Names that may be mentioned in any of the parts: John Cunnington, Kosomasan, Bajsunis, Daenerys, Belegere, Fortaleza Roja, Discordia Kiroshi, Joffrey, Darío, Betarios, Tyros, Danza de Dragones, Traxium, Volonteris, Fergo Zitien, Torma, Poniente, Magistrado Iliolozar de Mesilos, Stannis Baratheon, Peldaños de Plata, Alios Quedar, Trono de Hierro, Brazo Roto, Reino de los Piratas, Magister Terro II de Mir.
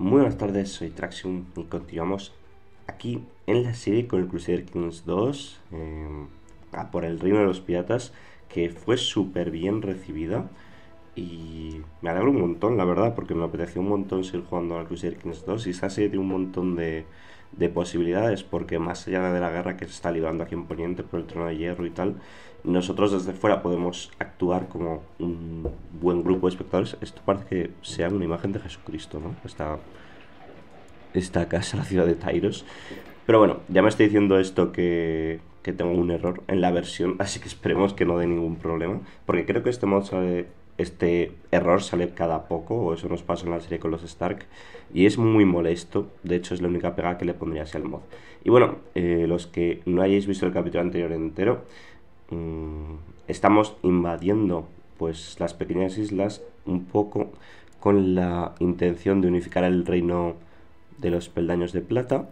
Muy buenas tardes, soy Traxium y continuamos aquí en la serie con el Crusader Kings II por el Reino de los Piratas, que fue súper bien recibida y me alegro un montón, la verdad, porque me apeteció un montón seguir jugando al Crusader Kings II y esta serie tiene un montón de posibilidades, porque más allá de la guerra que se está librando aquí en Poniente por el Trono de Hierro y tal, nosotros desde fuera podemos actuar como un buen grupo de espectadores. Esto parece que sea una imagen de Jesucristo, ¿no? Esta casa, la ciudad de Tyros. Pero bueno, ya me estoy diciendo esto que tengo un error en la versión, así que esperemos que no dé ningún problema, porque creo que este mod sale... Este error sale cada poco, o eso nos pasa en la serie con los Stark, y es muy molesto. De hecho, es la única pega que le pondría al mod. Y bueno, los que no hayáis visto el capítulo anterior entero, estamos invadiendo pues las pequeñas islas un poco con la intención de unificar el reino de los Peldaños de Plata,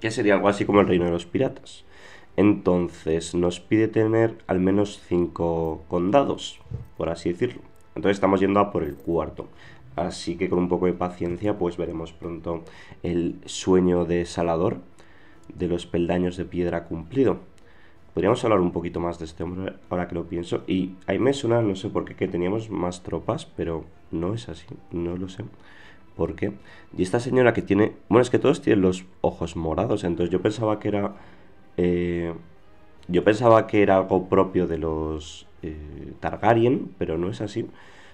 que sería algo así como el reino de los piratas. Entonces nos pide tener al menos 5 condados, por así decirlo. Entonces estamos yendo a por el cuarto. Así que con un poco de paciencia pues veremos pronto el sueño de Desalador de los Peldaños de Piedra cumplido. Podríamos hablar un poquito más de este hombre ahora que lo pienso. Y ahí me suena, no sé por qué, que teníamos más tropas, pero no es así, no lo sé. ¿Por qué? Y esta señora que tiene... Bueno, es que todos tienen los ojos morados, entonces yo pensaba que era... yo pensaba que era algo propio de los Targaryen, pero no es así.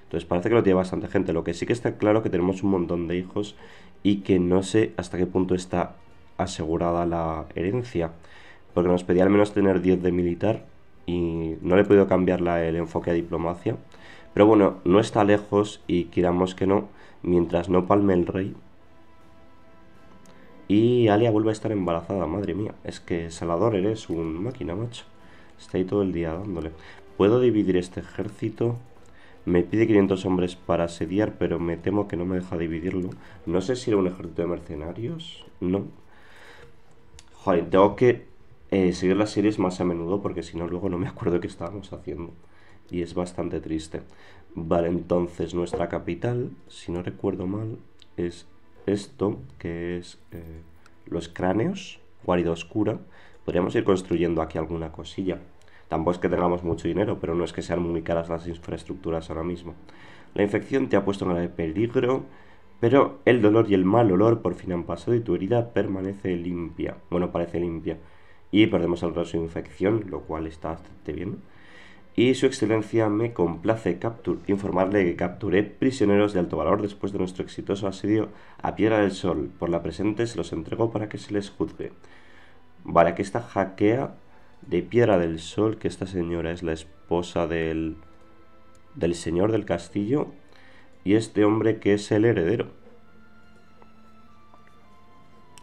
Entonces parece que lo tiene bastante gente. Lo que sí que está claro que tenemos un montón de hijos y que no sé hasta qué punto está asegurada la herencia, porque nos pedía al menos tener 10 de militar y no le he podido cambiar el enfoque a diplomacia. Pero bueno, no está lejos y queramos que no, mientras no palme el rey. Y Alia vuelve a estar embarazada, madre mía. Es que Salador, eres un máquina, macho. Está ahí todo el día dándole. Puedo dividir este ejército. Me pide 500 hombres para asediar, pero me temo que no me deja dividirlo. No sé si era un ejército de mercenarios. No. Joder, tengo que seguir las series más a menudo, porque si no luego no me acuerdo qué estábamos haciendo. Y es bastante triste. Vale, entonces nuestra capital, si no recuerdo mal, es... esto, que es los cráneos, guarida oscura. Podríamos ir construyendo aquí alguna cosilla. Tampoco es que tengamos mucho dinero, pero no es que sean muy caras las infraestructuras ahora mismo. La infección te ha puesto en grave peligro, pero el dolor y el mal olor por fin han pasado y tu herida permanece limpia. Bueno, parece limpia. Y perdemos el resto de infección, lo cual está bastante bien. Y su excelencia me complace informarle que capturé prisioneros de alto valor después de nuestro exitoso asedio a Piedra del Sol. Por la presente se los entrego para que se les juzgue. Vale, aquí está Jaquea de Piedra del Sol, que esta señora es la esposa del señor del castillo. Y este hombre que es el heredero.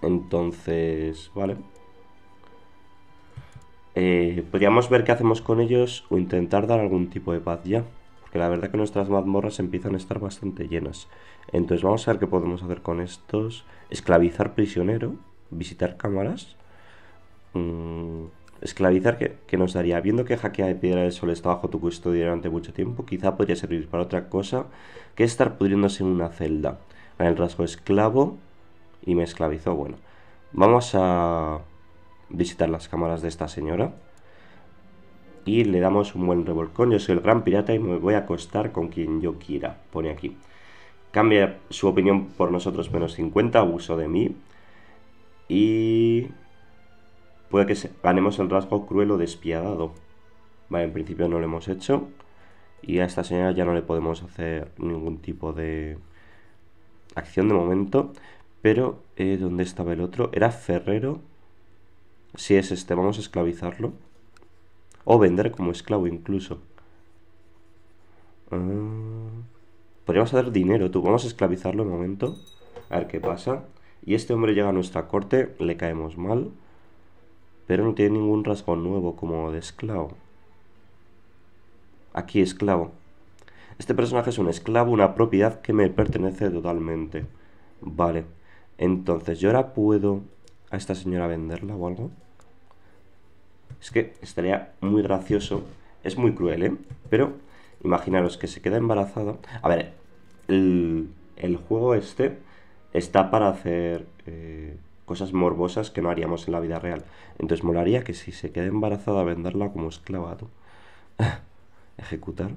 Entonces, vale... podríamos ver qué hacemos con ellos o intentar dar algún tipo de paz ya, porque la verdad que nuestras mazmorras empiezan a estar bastante llenas. Entonces vamos a ver qué podemos hacer con estos. Esclavizar prisionero, visitar cámaras. Esclavizar que nos daría, viendo que Jaquea de Piedra del Sol está bajo tu custodia durante mucho tiempo, quizá podría servir para otra cosa que estar pudriéndose en una celda. El rasgo esclavo y me esclavizó. Bueno, vamos a... visitar las cámaras de esta señora y le damos un buen revolcón. Yo soy el gran pirata y me voy a acostar con quien yo quiera, pone aquí. Cambia su opinión por nosotros menos 50, abuso de mí, y puede que ganemos el rasgo cruel o despiadado. Vale, en principio no lo hemos hecho y a esta señora ya no le podemos hacer ningún tipo de acción de momento. Pero ¿dónde estaba el otro? Era ferrero. Si es este, vamos a esclavizarlo. O vender como esclavo incluso. Podríamos hacer dinero, tú. Vamos a esclavizarlo un momento. A ver qué pasa. Y este hombre llega a nuestra corte, le caemos mal. Pero no tiene ningún rasgo nuevo como de esclavo. Aquí, esclavo. Este personaje es un esclavo, una propiedad que me pertenece totalmente. Vale. Entonces, yo ahora puedo a esta señora venderla o algo. Es que estaría muy gracioso. Es muy cruel, ¿eh? Pero imaginaros que se queda embarazada. A ver, el juego este está para hacer cosas morbosas que no haríamos en la vida real. Entonces molaría que si se queda embarazada venderla como esclava, tú. ¿Ejecutar?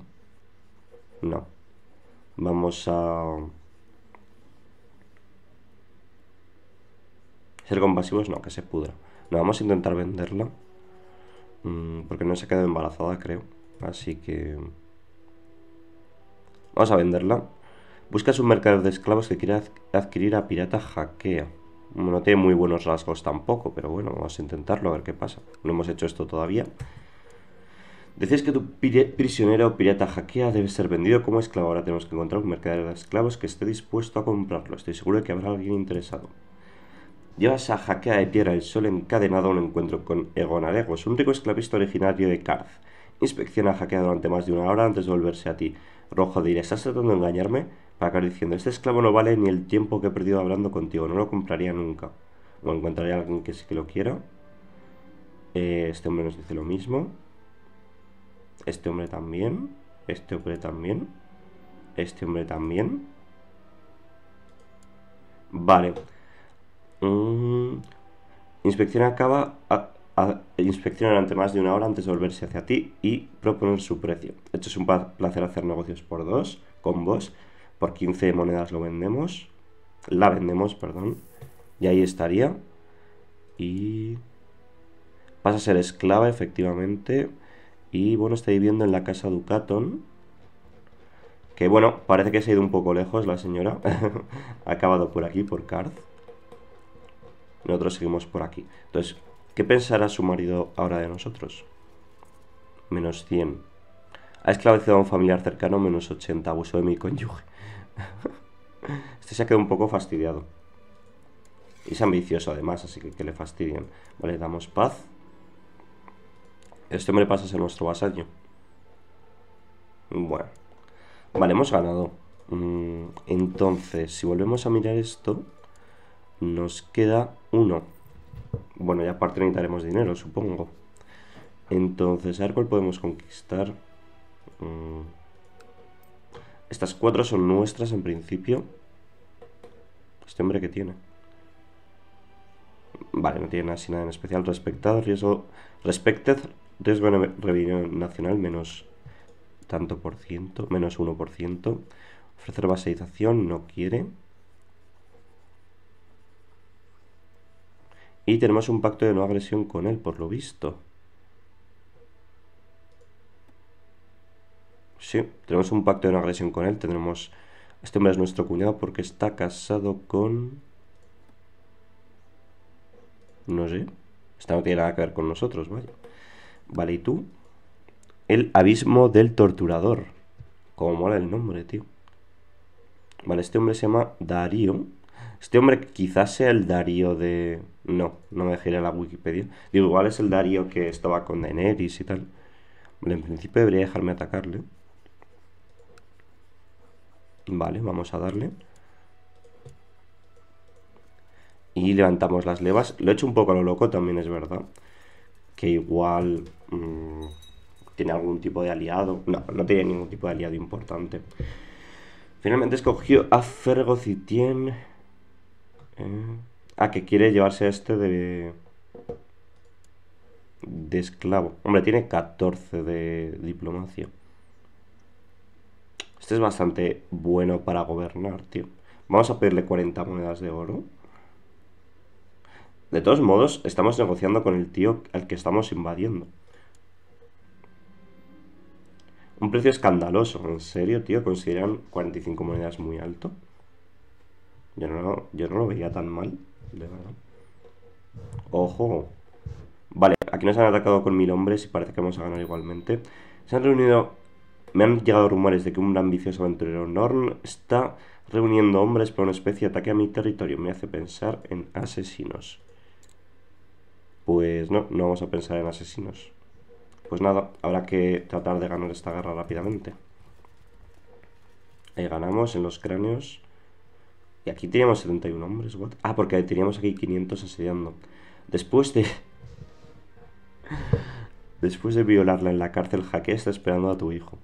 No. Vamos a... ¿Ser compasivos? No, que se pudra. No, vamos a intentar venderla. Porque no se ha quedado embarazada, creo. Así que... vamos a venderla. Buscas un mercader de esclavos que quiera adquirir a pirata Jaquea. No tiene muy buenos rasgos tampoco, pero bueno, vamos a intentarlo a ver qué pasa. No hemos hecho esto todavía. Decías que tu prisionero o pirata Jaquea debe ser vendido como esclavo. Ahora tenemos que encontrar un mercader de esclavos que esté dispuesto a comprarlo. Estoy seguro de que habrá alguien interesado. Llevas a Jaquea de Piedra del Sol encadenado a un encuentro con Egon Alegos, un rico esclavista originario de Karth. Inspecciona a Jaquea durante más de una hora antes de volverse a ti. Rojo diré, ¿estás tratando de engañarme? Para acabar diciendo, este esclavo no vale ni el tiempo que he perdido hablando contigo, no lo compraría nunca. O encontraría a alguien que sí que lo quiera. Este hombre nos dice lo mismo. Este hombre también. Este hombre también. Este hombre también. Vale. Inspecciona acaba... inspeccionar durante más de una hora antes de volverse hacia ti y proponer su precio. Esto es un placer hacer negocios por dos, con vos. Por 15 monedas lo vendemos. La vendemos, perdón. Y ahí estaría. Y... vas a ser esclava, efectivamente. Y bueno, está viviendo en la casa Ducaton. Que bueno, parece que se ha ido un poco lejos la señora. Ha acabado por aquí, por Karth. Nosotros seguimos por aquí. Entonces... ¿qué pensará su marido ahora de nosotros? Menos 100. Ha esclavecido a un familiar cercano, menos 80. Abuso de mi cónyuge. Este se ha quedado un poco fastidiado. Y es ambicioso además, así que le fastidian. Vale, damos paz. Este hombre pasa a ser nuestro vasallo. Bueno. Vale, hemos ganado. Entonces, si volvemos a mirar esto, nos queda uno. Bueno, y aparte necesitaremos dinero, supongo. Entonces, a ver cuál podemos conquistar. Estas cuatro son nuestras en principio. Este hombre que tiene. Vale, no tiene así nada en especial. Respectado, riesgo. Respected, riesgo rebelión nacional, menos tanto por ciento, menos 1%. Ofrecer basalización, no quiere. Y tenemos un pacto de no agresión con él, por lo visto. Sí, tenemos un pacto de no agresión con él. Tendremos... este hombre es nuestro cuñado porque está casado con... no sé. Esta no tiene nada que ver con nosotros, vaya. Vale, ¿y tú? El abismo del torturador. Como mola el nombre, tío. Vale, este hombre se llama Darío. Este hombre quizás sea el Darío de... no, no me dejaría la Wikipedia. Digo, igual es el Darío que estaba con Daenerys y tal. Vale, en principio debería dejarme atacarle. Vale, vamos a darle. Y levantamos las levas. Lo he hecho un poco a lo loco también, es verdad. Que igual... tiene algún tipo de aliado. No, no tiene ningún tipo de aliado importante. Finalmente escogió a Fergo Zitien. Ah, que quiere llevarse a este de esclavo. Hombre, tiene 14 de diplomacia. Este es bastante bueno para gobernar, tío. Vamos a pedirle 40 monedas de oro. De todos modos, estamos negociando con el tío al que estamos invadiendo. Un precio escandaloso. ¿En serio, tío? ¿Consideran 45 monedas muy alto? Yo no lo veía tan mal, de verdad. ¡Ojo! Vale, aquí nos han atacado con 1000 hombres y parece que vamos a ganar igualmente. Se han reunido... me han llegado rumores de que un ambicioso aventurero Norn está reuniendo hombres para una especie de ataque a mi territorio. Me hace pensar en asesinos. Pues no, no vamos a pensar en asesinos. Pues nada, habrá que tratar de ganar esta guerra rápidamente. Ahí ganamos en los cráneos. Y aquí teníamos 71 hombres, what? Ah, porque teníamos aquí 500 asediando. Después de violarla en la cárcel, Jaquea está esperando a tu hijo.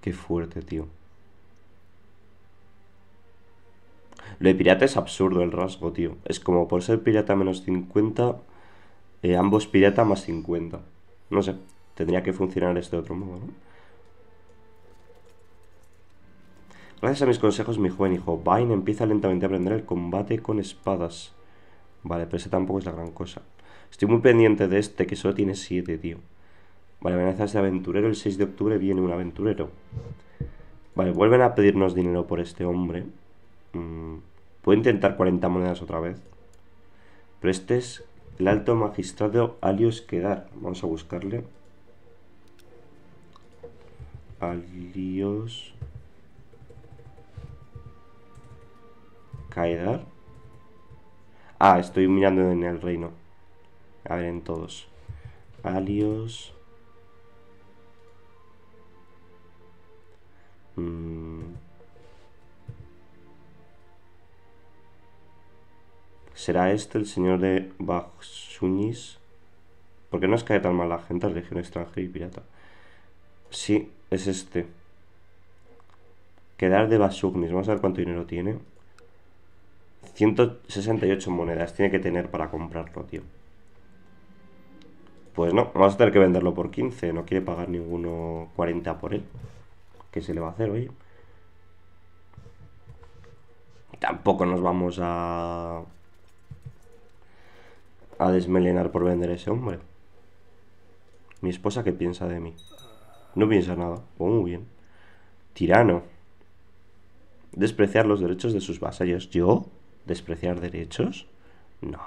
Qué fuerte, tío. Lo de pirata es absurdo el rasgo, tío. Es como por ser pirata menos 50, ambos pirata más 50. No sé, tendría que funcionar esto de otro modo, ¿no? Gracias a mis consejos, mi joven hijo Vayne empieza lentamente a aprender el combate con espadas. Vale, pero ese tampoco es la gran cosa. Estoy muy pendiente de este, que solo tiene 7, tío. Vale, amenazas de aventurero. El 6 de octubre viene un aventurero. Vale, vuelven a pedirnos dinero por este hombre. Puedo intentar 40 monedas otra vez. Pero este es el alto magistrado Alios Quedar. Vamos a buscarle. Alios Quedar. Ah, estoy mirando en el reino. A ver, en todos. Alios. ¿Será este el señor de Bajsunis? ¿Por qué no os cae tan mal la gente, legión extranjera y pirata? Sí, es este. Quedar de Bajsunis. Vamos a ver cuánto dinero tiene. 168 monedas. Tiene que tener para comprarlo, tío. Pues no, vamos a tener que venderlo por 15. No quiere pagar ninguno 40 por él. ¿Qué se le va a hacer, oye? Tampoco nos vamos a desmelenar por vender a ese hombre. Mi esposa, ¿qué piensa de mí? No piensa nada. Oh, muy bien. Tirano. Despreciar los derechos de sus vasallos. ¿Yo? ¿Despreciar derechos? No.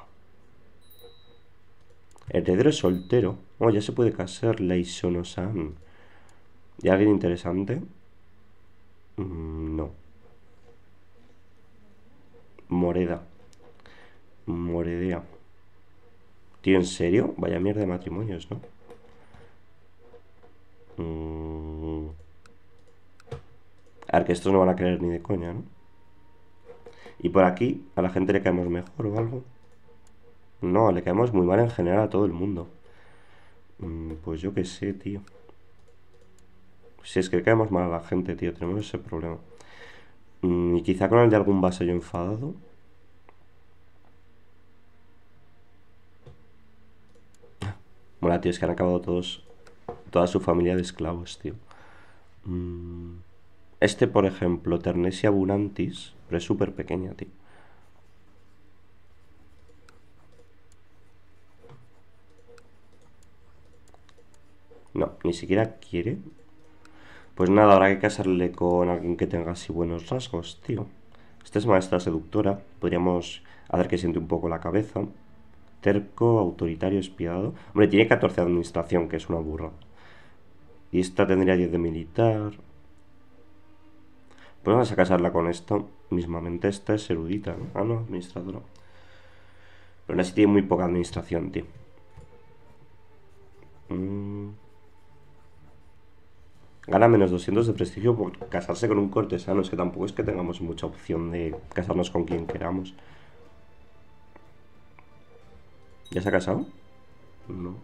Heredero soltero. Oh, ya se puede casar. Leisono-san. ¿Y alguien interesante? No. Moreda. Moredea. Tío, ¿en serio? Vaya mierda de matrimonios, ¿no? A ver, que estos no van a creer ni de coña, ¿no? Y por aquí, a la gente le caemos mejor o algo. No, le caemos muy mal en general a todo el mundo. Pues yo qué sé, tío. Si es que le caemos mal a la gente, tío. Tenemos ese problema. Y quizá con el de algún vasallo enfadado. Mola, tío, es que han acabado todos. Toda su familia de esclavos, tío. Este, por ejemplo, Ternesia Bunantis. Pero es súper pequeña, tío. No, ni siquiera quiere. Pues nada, habrá que casarle con alguien que tenga así buenos rasgos, tío. Esta es maestra seductora. Podríamos hacer que siente un poco la cabeza. Terco, autoritario, espiado. Hombre, tiene 14 de administración, que es una burra. Y esta tendría 10 de militar. Pues vamos a casarla con esta. Mismamente esta es erudita, ¿no? Ah, no, administradora. Pero aún así tiene muy poca administración, tío. Gana menos 200 de prestigio por casarse con un cortesano. Es que tampoco es que tengamos mucha opción de casarnos con quien queramos. ¿Ya se ha casado? No.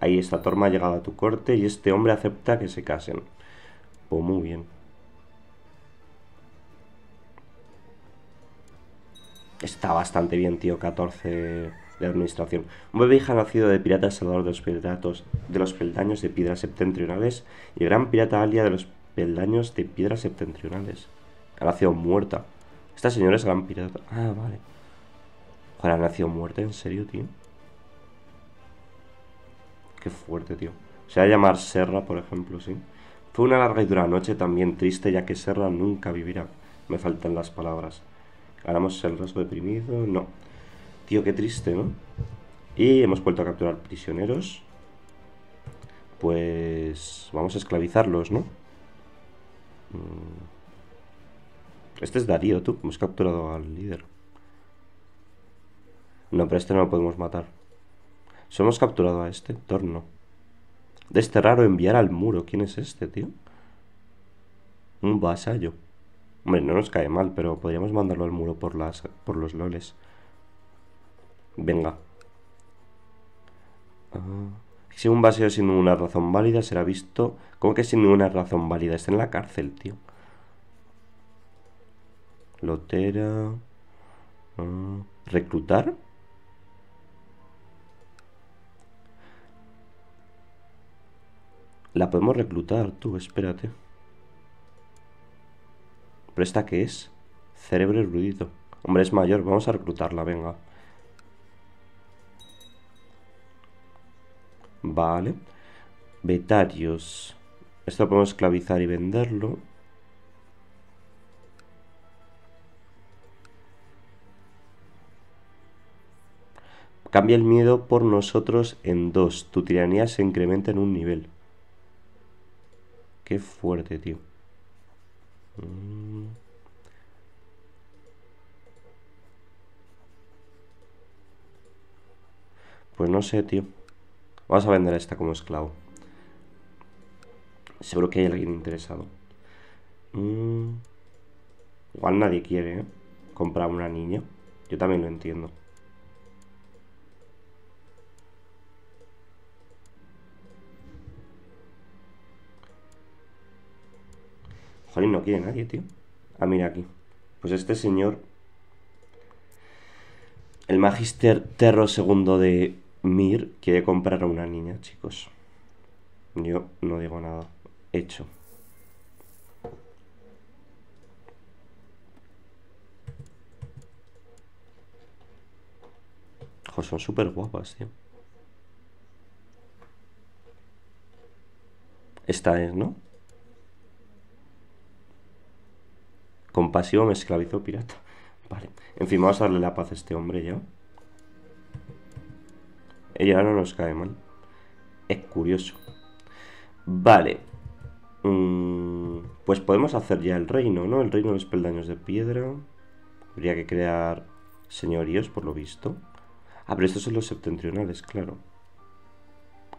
Ahí está, Torma ha llegado a tu corte y este hombre acepta que se casen. Pues muy bien. Está bastante bien, tío, 14 de administración. Un bebé hija nacido de pirata Desalador de los Piratas de los Peldaños de Piedras Septentrionales y gran pirata Alia de los Peldaños de Piedras Septentrionales. Ha nacido muerta. Esta señora es gran pirata. Ah, vale. Ojalá, ha nacido muerta, ¿en serio, tío? Qué fuerte, tío. Se va a llamar Serra, por ejemplo, sí. Fue una larga y dura noche, también triste, ya que Serra nunca vivirá. Me faltan las palabras. ¿Ganamos el rasgo deprimido? No. Tío, qué triste, ¿no? Y hemos vuelto a capturar prisioneros. Pues vamos a esclavizarlos, ¿no? Este es Darío, tú. Hemos capturado al líder. No, pero este no lo podemos matar. Solo hemos capturado a este torno. Desterrar o enviar al muro. ¿Quién es este, tío? Un vasallo. Hombre, no nos cae mal, pero podríamos mandarlo al muro por los loles. Venga. Si un vasallo sin ninguna razón válida será visto... ¿Cómo que sin ninguna razón válida? Está en la cárcel, tío. Lotera. Reclutar. La podemos reclutar, tú, espérate. ¿Pero esta qué es? Cerebro erudito. Hombre, es mayor, vamos a reclutarla, venga. Vale. Vetarios. Esto lo podemos esclavizar y venderlo. Cambia el miedo por nosotros en 2. Tu tiranía se incrementa en un nivel. Qué fuerte, tío. Pues no sé, tío. Vamos a vender a esta como esclavo. Seguro que hay alguien interesado. Igual nadie quiere, ¿eh? Comprar una niña. Yo también lo entiendo. Joder, no quiere nadie, tío. Ah, mira aquí. Pues este señor, el Magister Terro II de Mir, quiere comprar a una niña, chicos. Yo no digo nada. Hecho. Joder, son súper guapas, tío. Esta es, ¿no? Compasivo me esclavizó pirata. Vale, en fin, vamos a darle la paz a este hombre ya. Ella no nos cae mal. Es curioso. Vale. Pues podemos hacer ya el reino, ¿no? El reino de los peldaños de piedra. Habría que crear señoríos, por lo visto. Ah, pero estos son los septentrionales, claro.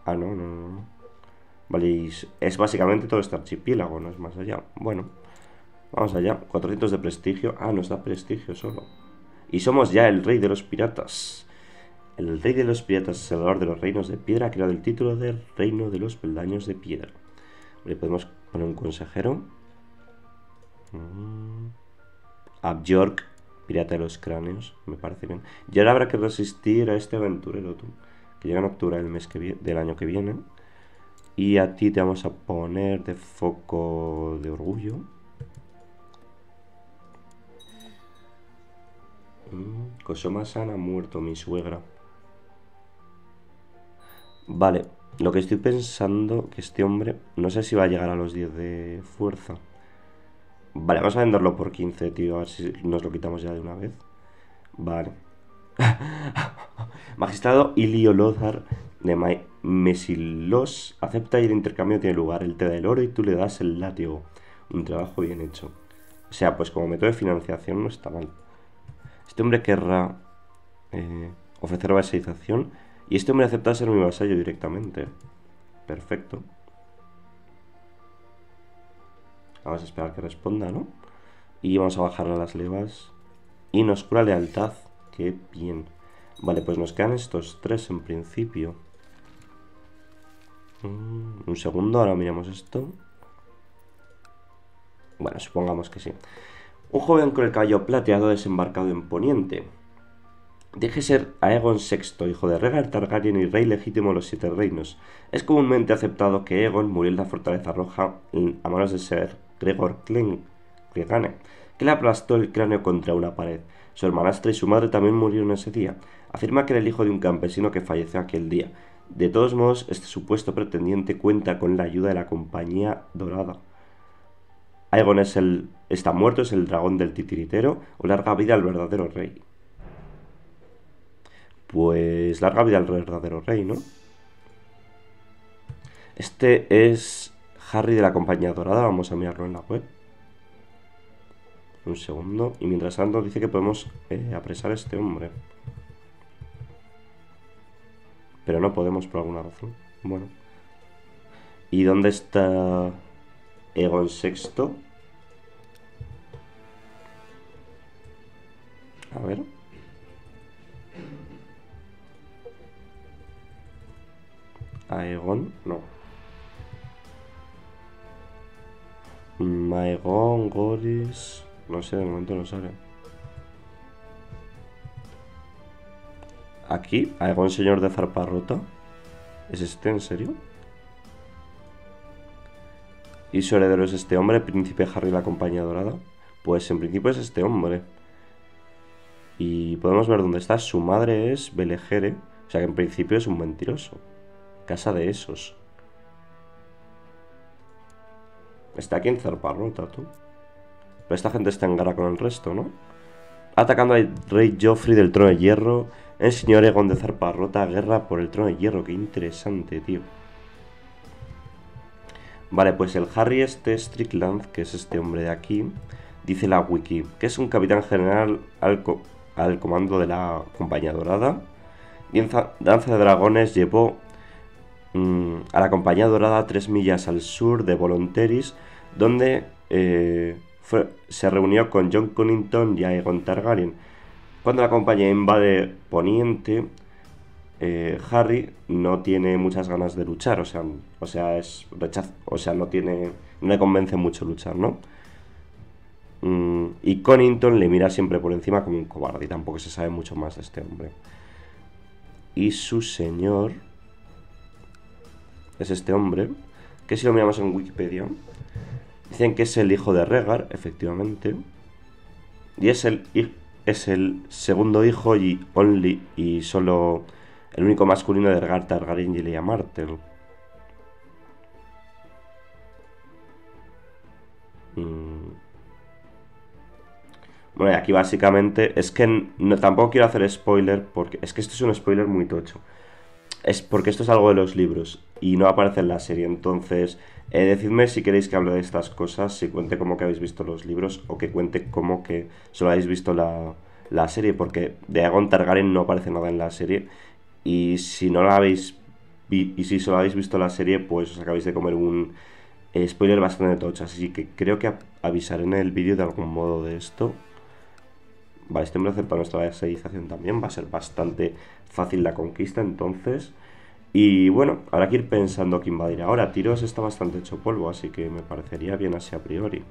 Ah, no, no, no. Vale, y es básicamente todo este archipiélago, no es más allá. Bueno. Vamos allá, 400 de prestigio. Ah, nos da prestigio solo. Y somos ya el rey de los piratas. El rey de los piratas, salvador de los reinos de piedra, ha creado el título del reino de los peldaños de piedra. Le podemos poner un consejero. Abjork, pirata de los cráneos, me parece bien. Y ahora habrá que resistir a este aventurero, tú, que llega en octubre del, del año que viene. Y a ti te vamos a poner de foco de orgullo. Kosomasan ha muerto, mi suegra. Vale, lo que estoy pensando, que este hombre, no sé si va a llegar a los 10 de fuerza. Vale, vamos a venderlo por 15, tío. A ver si nos lo quitamos ya de una vez. Vale. Magistrado Iliolozar de Mesilos acepta y el intercambio tiene lugar. Él te da el oro y tú le das el látigo. Un trabajo bien hecho. O sea, pues como método de financiación no está mal. Este hombre querrá ofrecer vasalización. Y este hombre acepta ser mi vasallo directamente. Perfecto. Vamos a esperar que responda, ¿no? Y vamos a bajarle las levas. Y nos cura lealtad. ¡Qué bien! Vale, pues nos quedan estos tres en principio. Un segundo, ahora miramos esto. Bueno, supongamos que sí. Un joven con el caballo plateado desembarcado en Poniente. Deje ser Aegon VI, hijo de Rhaegar Targaryen y rey legítimo de los Siete Reinos. Es comúnmente aceptado que Aegon murió en la Fortaleza Roja a manos de Ser Gregor Clegane, que le aplastó el cráneo contra una pared. Su hermanastra y su madre también murieron ese día. Afirma que era el hijo de un campesino que falleció aquel día. De todos modos, este supuesto pretendiente cuenta con la ayuda de la Compañía Dorada. Aegon está muerto, es el dragón del titiritero, o larga vida al verdadero rey. Pues larga vida al verdadero rey, ¿no? Este es Harry de la Compañía Dorada, vamos a mirarlo en la web. Un segundo, y mientras tanto dice que podemos apresar a este hombre. Pero no podemos por alguna razón. Bueno. ¿Y dónde está Aegon VI? A ver. Aegon, no. Aegon, Goris. No sé, de momento no sale. Aquí, Aegon señor de Zarpa Rota. ¿Es este, en serio? ¿Y su heredero es este hombre, príncipe Harry y la Compañía Dorada? Pues en principio es este hombre. Y podemos ver dónde está. Su madre es Belegere. O sea que en principio es un mentiroso. Casa de esos. Está aquí en Zarpa Rota, tú. Pero esta gente está en guerra con el resto, ¿no? Atacando al rey Joffrey del Trono de Hierro. El señor Aegon de Zarpa Rota. Guerra por el Trono de Hierro. Qué interesante, tío. Vale, pues el Harry Strickland, que es este hombre de aquí, dice la wiki, que es un capitán general al comando de la Compañía Dorada. Y en Danza de Dragones llevó a la Compañía Dorada 3 millas al sur de Volonteris, donde se reunió con John Cunnington y Aegon Targaryen. Cuando la compañía invade Poniente, Harry no tiene muchas ganas de luchar, no le convence mucho luchar, ¿no? Y Cunnington le mira siempre por encima como un cobarde, y tampoco se sabe mucho más de este hombre. Y su señor es este hombre, que si lo miramos en Wikipedia, dicen que es el hijo de Rhaegar, efectivamente, y es el segundo hijo y solo el único masculino de Rhaegar Targaryen y Lya Martell. Bueno, y aquí básicamente es que no, tampoco quiero hacer spoiler, porque es que esto es un spoiler muy tocho. Es porque esto es algo de los libros y no aparece en la serie, entonces decidme si queréis que hable de estas cosas, si cuente como que habéis visto los libros o que cuente como que solo habéis visto la serie, porque de Aegon Targaryen no aparece nada en la serie. Y si no la habéis solo habéis visto la serie, pues os acabáis de comer un spoiler bastante tocho. Así que creo que avisaré en el vídeo de algún modo de esto. Vale, este me lo hace para nuestra vasalización también. Va a ser bastante fácil la conquista, entonces. Y bueno, habrá que ir pensando que invadir ahora. Tyros está bastante hecho polvo, así que me parecería bien así a priori.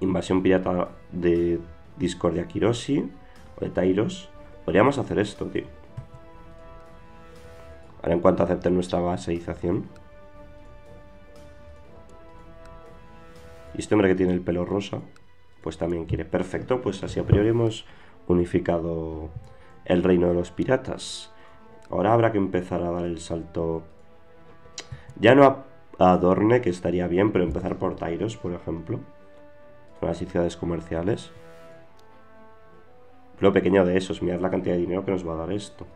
Invasión pirata de Discordia Kiroshi o de Tyros. Podríamos hacer esto, tío. Ahora en cuanto acepten nuestra vasalización. Y este hombre que tiene el pelo rosa, pues también quiere. Perfecto, pues así a priori hemos unificado el reino de los piratas. Ahora habrá que empezar a dar el salto. Ya no a Dorne, que estaría bien, pero empezar por Tyros, por ejemplo. Son así ciudades comerciales. Lo pequeño de esos, mirad la cantidad de dinero que nos va a dar esto.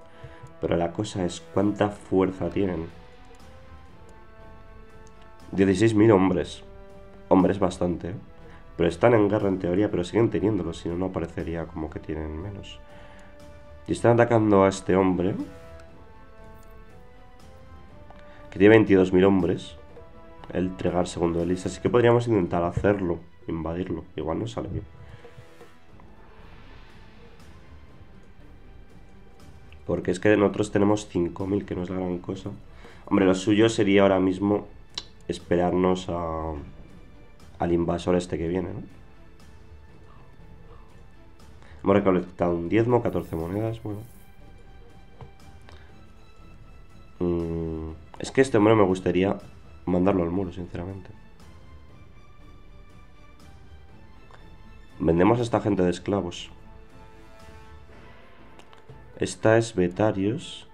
Pero la cosa es cuánta fuerza tienen. 16.000 hombres. Hombres bastante, ¿eh? Pero están en guerra en teoría, pero siguen teniéndolos, si no, no parecería como que tienen menos. Y están atacando a este hombre, que tiene 22.000 hombres, el Tregar segundo de lista, así que podríamos intentar hacerlo, invadirlo, igual no sale bien. Porque es que nosotros tenemos 5.000, que no es la gran cosa. Hombre, lo suyo sería ahora mismo esperarnos al invasor este que viene, ¿no? Hemos recolectado un diezmo, 14 monedas, bueno. Es que este hombre me gustaría mandarlo al muro, sinceramente. Vendemos a esta gente de esclavos. Esta es Betarios.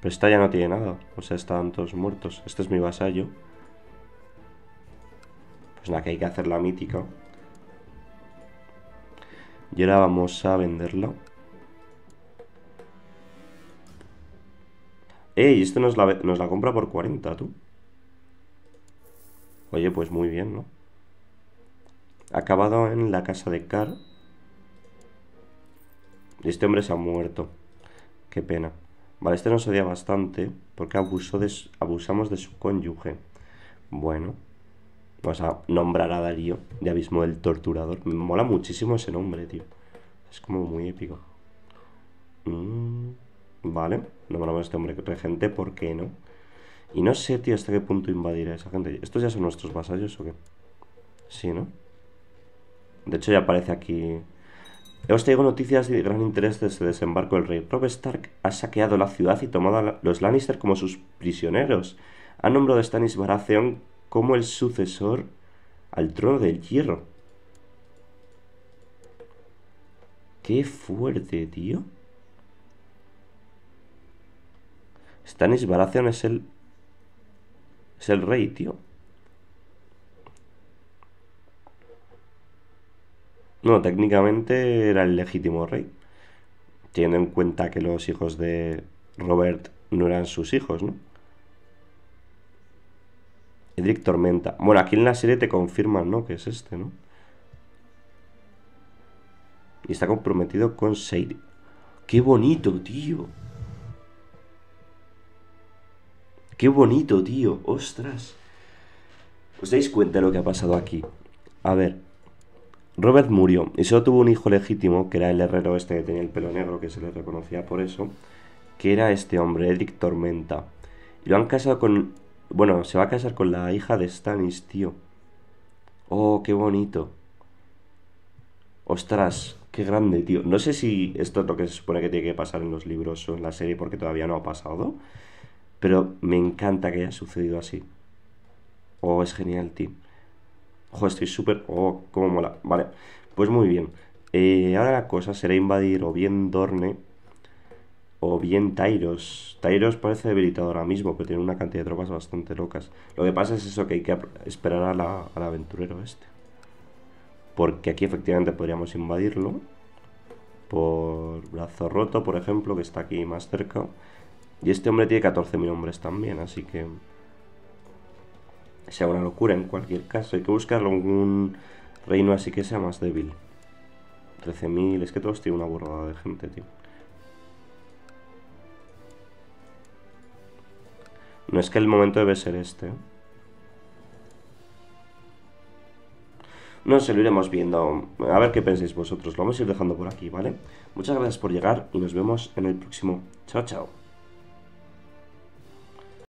Pero esta ya no tiene nada, o sea, están todos muertos. Este es mi vasallo. Pues nada, que hay que hacer la mítica. Y ahora vamos a venderla. ¡Ey! Esto nos la compra por 40, tú. Oye, pues muy bien, ¿no? Acabado en la casa de Car. Este hombre se ha muerto. Qué pena. Vale, este nos odia bastante porque abusamos de su cónyuge. Bueno. Vamos a nombrar a Darío, de Abismo el Torturador. Me mola muchísimo ese nombre, tío. Es como muy épico. Vale, nombramos a este hombre regente, ¿por qué no? Y no sé, tío, hasta qué punto invadir a esa gente. ¿Estos ya son nuestros vasallos o qué? Sí, ¿no? De hecho ya aparece aquí. Os traigo noticias de gran interés desde el desembarco del rey. Robb Stark ha saqueado la ciudad y tomado a los Lannister como sus prisioneros. Ha nombrado a Stannis Baratheon como el sucesor al trono del hierro. ¡Qué fuerte, tío! Stannis Baratheon es el... es el rey, tío. No, técnicamente era el legítimo rey, teniendo en cuenta que los hijos de Robert no eran sus hijos, ¿no? Edric Tormenta. Bueno, aquí en la serie te confirman, ¿no? Que es este, ¿no? Y está comprometido con Seir. ¡Qué bonito, tío! ¡Qué bonito, tío! ¡Ostras! ¿Os dais cuenta de lo que ha pasado aquí? A ver... Robert murió y solo tuvo un hijo legítimo, que era el herrero este que tenía el pelo negro, que se le reconocía por eso, que era este hombre, Edric Tormenta. Y lo han casado con... bueno, se va a casar con la hija de Stannis, tío. ¡Oh, qué bonito! ¡Ostras! ¡Qué grande, tío! No sé si esto es lo que se supone que tiene que pasar en los libros o en la serie, porque todavía no ha pasado, pero me encanta que haya sucedido así. ¡Oh, es genial, tío! Ojo, estoy súper... ¡oh, cómo mola! Vale, pues muy bien. Ahora la cosa será invadir o bien Dorne o bien Tyros. Tyros parece debilitado ahora mismo, pero tiene una cantidad de tropas bastante locas. Lo que pasa es eso, que hay que esperar a al aventurero este. Porque aquí efectivamente podríamos invadirlo. Por Brazo Roto, por ejemplo, que está aquí más cerca. Y este hombre tiene 14.000 hombres también, así que... sea una locura en cualquier caso. Hay que buscar algún reino así que sea más débil. 13.000. Es que todos tienen una burrada de gente, tío. No, es que el momento debe ser este. No sé, lo iremos viendo. A ver qué pensáis vosotros. Lo vamos a ir dejando por aquí, ¿vale? Muchas gracias por llegar y nos vemos en el próximo. Chao, chao.